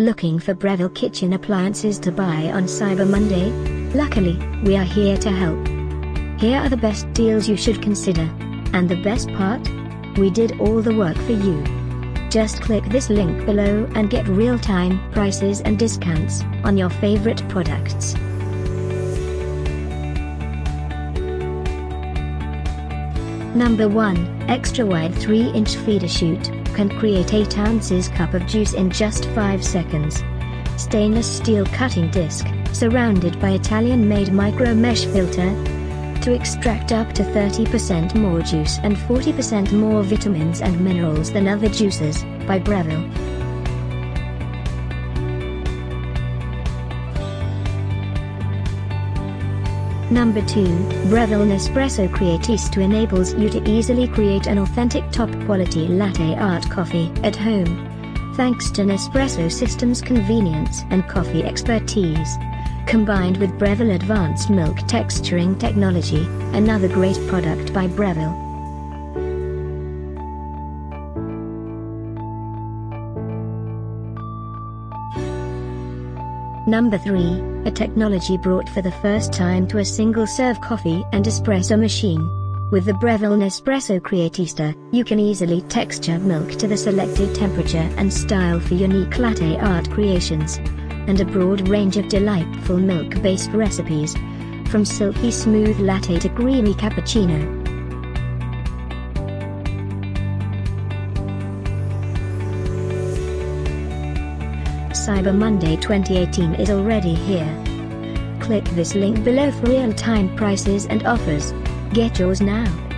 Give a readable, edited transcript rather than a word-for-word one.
Looking for Breville kitchen appliances to buy on Cyber Monday? Luckily, we are here to help. Here are the best deals you should consider. And the best part? We did all the work for you. Just click this link below and get real-time prices and discounts on your favorite products. Number 1, extra wide 3-inch feeder chute can create 8 ounces cup of juice in just 5 seconds. Stainless steel cutting disc, surrounded by Italian-made micro mesh filter, to extract up to 30% more juice and 40% more vitamins and minerals than other juices, by Breville. Number 2, Breville Nespresso Creatista enables you to easily create an authentic top-quality latte art coffee at home. Thanks to Nespresso system's convenience and coffee expertise, combined with Breville Advanced Milk Texturing Technology, another great product by Breville. Number 3, a technology brought for the first time to a single-serve coffee and espresso machine. With the Breville Nespresso Creatista, you can easily texture milk to the selected temperature and style for unique latte art creations, and a broad range of delightful milk-based recipes, from silky smooth latte to creamy cappuccino. Cyber Monday 2018 is already here. Click this link below for real-time prices and offers. Get yours now.